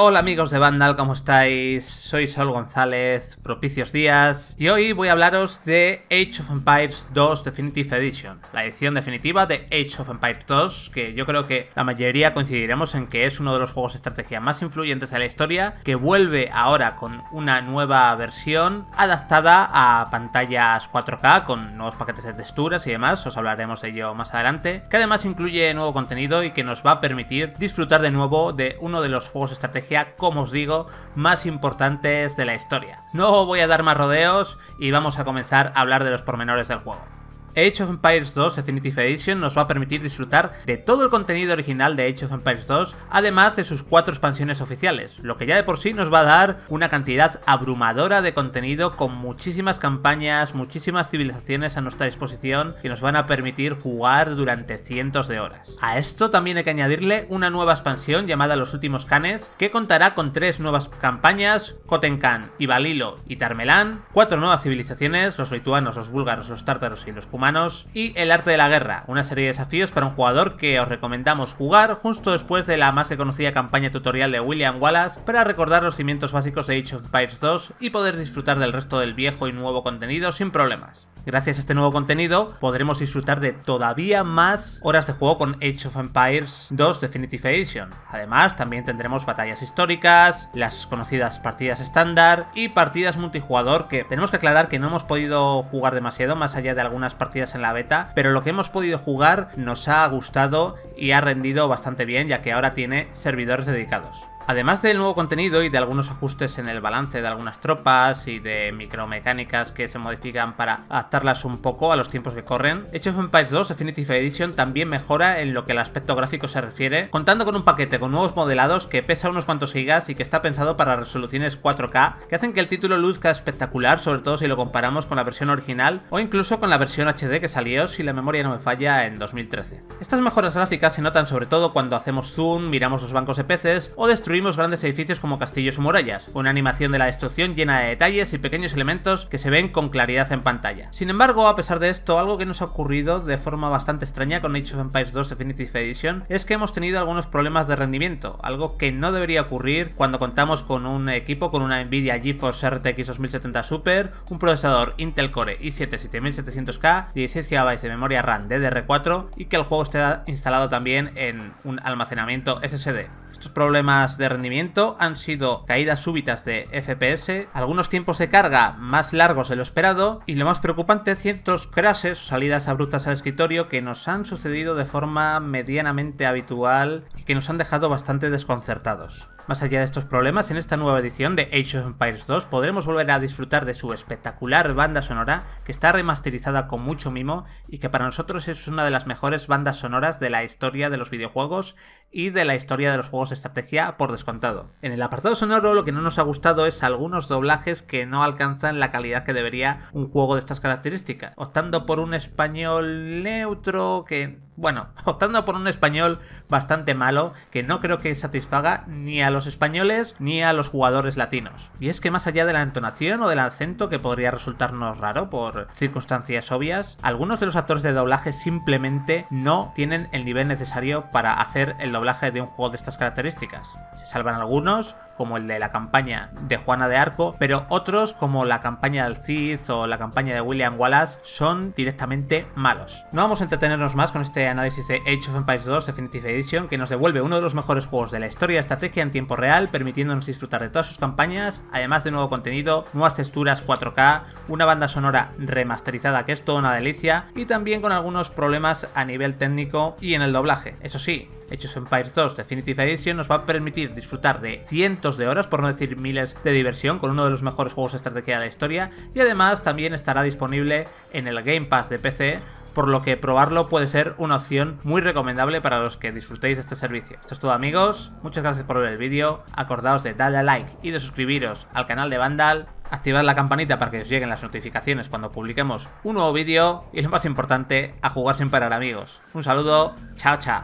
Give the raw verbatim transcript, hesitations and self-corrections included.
Hola amigos de Vandal, ¿cómo estáis? Soy Saúl González, propicios días, y hoy voy a hablaros de Age of Empires dos Definitive Edition, la edición definitiva de Age of Empires dos, que yo creo que la mayoría coincidiremos en que es uno de los juegos de estrategia más influyentes de la historia, que vuelve ahora con una nueva versión adaptada a pantallas cuatro K con nuevos paquetes de texturas y demás, os hablaremos de ello más adelante, que además incluye nuevo contenido y que nos va a permitir disfrutar de nuevo de uno de los juegos de estrategia, como os digo, más importantes de la historia. No voy a dar más rodeos y vamos a comenzar a hablar de los pormenores del juego. Age of Empires dos Definitive Edition nos va a permitir disfrutar de todo el contenido original de Age of Empires dos, además de sus cuatro expansiones oficiales, lo que ya de por sí nos va a dar una cantidad abrumadora de contenido con muchísimas campañas, muchísimas civilizaciones a nuestra disposición que nos van a permitir jugar durante cientos de horas. A esto también hay que añadirle una nueva expansión llamada Los Últimos Canes, que contará con tres nuevas campañas, Kotenkan, Ibalilo y Tarmelán, cuatro nuevas civilizaciones, los lituanos, los búlgaros, los tártaros y los cumanos, y el arte de la guerra, una serie de desafíos para un jugador que os recomendamos jugar justo después de la más que conocida campaña tutorial de William Wallace para recordar los cimientos básicos de Age of Empires dos y poder disfrutar del resto del viejo y nuevo contenido sin problemas. Gracias a este nuevo contenido podremos disfrutar de todavía más horas de juego con Age of Empires dos Definitive Edition. Además, también tendremos batallas históricas, las conocidas partidas estándar y partidas multijugador, que tenemos que aclarar que no hemos podido jugar demasiado más allá de algunas partidas en la beta, pero lo que hemos podido jugar nos ha gustado y ha rendido bastante bien, ya que ahora tiene servidores dedicados. Además del nuevo contenido y de algunos ajustes en el balance de algunas tropas y de micromecánicas que se modifican para adaptarlas un poco a los tiempos que corren, Age of Empires dos Definitive Edition también mejora en lo que al aspecto gráfico se refiere, contando con un paquete con nuevos modelados que pesa unos cuantos gigas y que está pensado para resoluciones cuatro K, que hacen que el título luzca espectacular, sobre todo si lo comparamos con la versión original o incluso con la versión H D que salió, si la memoria no me falla, en dos mil trece. Estas mejoras gráficas se notan sobre todo cuando hacemos zoom, miramos los bancos de peces o destruimos grandes edificios como castillos o murallas, con una animación de la destrucción llena de detalles y pequeños elementos que se ven con claridad en pantalla. Sin embargo, a pesar de esto, algo que nos ha ocurrido de forma bastante extraña con Age of Empires dos Definitive Edition es que hemos tenido algunos problemas de rendimiento, algo que no debería ocurrir cuando contamos con un equipo con una Nvidia GeForce R T X dos mil setenta Super, un procesador Intel Core i siete siete mil setecientos K, dieciséis gigabytes de memoria RAM D D R cuatro y que el juego esté instalado también en un almacenamiento S S D. Estos problemas de rendimiento han sido caídas súbitas de F P S, algunos tiempos de carga más largos de lo esperado y lo más preocupante, ciertos crashes o salidas abruptas al escritorio que nos han sucedido de forma medianamente habitual y que nos han dejado bastante desconcertados. Más allá de estos problemas, en esta nueva edición de Age of Empires dos podremos volver a disfrutar de su espectacular banda sonora, que está remasterizada con mucho mimo y que para nosotros es una de las mejores bandas sonoras de la historia de los videojuegos y de la historia de los juegos de estrategia por descontado. En el apartado sonoro lo que no nos ha gustado es algunos doblajes que no alcanzan la calidad que debería un juego de estas características, optando por un español neutro que... Bueno, optando por un español bastante malo que no creo que satisfaga ni a los españoles ni a los jugadores latinos. Y es que más allá de la entonación o del acento, que podría resultarnos raro por circunstancias obvias, algunos de los actores de doblaje simplemente no tienen el nivel necesario para hacer el doblaje de un juego de estas características. Se salvan algunos, como el de la campaña de Juana de Arco, pero otros, como la campaña del Cid o la campaña de William Wallace, son directamente malos. No vamos a entretenernos más con este análisis de Age of Empires dos Definitive Edition, que nos devuelve uno de los mejores juegos de la historia de estrategia en tiempo real, permitiéndonos disfrutar de todas sus campañas, además de nuevo contenido, nuevas texturas cuatro K, una banda sonora remasterizada que es toda una delicia, y también con algunos problemas a nivel técnico y en el doblaje. Eso sí, Age of Empires dos Definitive Edition nos va a permitir disfrutar de cientos de horas, por no decir miles, de diversión con uno de los mejores juegos de estrategia de la historia, y además también estará disponible en el Game Pass de P C, por lo que probarlo puede ser una opción muy recomendable para los que disfrutéis de este servicio. Esto es todo amigos, muchas gracias por ver el vídeo, acordaos de darle a like y de suscribiros al canal de Vandal, activad la campanita para que os lleguen las notificaciones cuando publiquemos un nuevo vídeo y lo más importante, a jugar sin parar amigos. Un saludo, chao chao.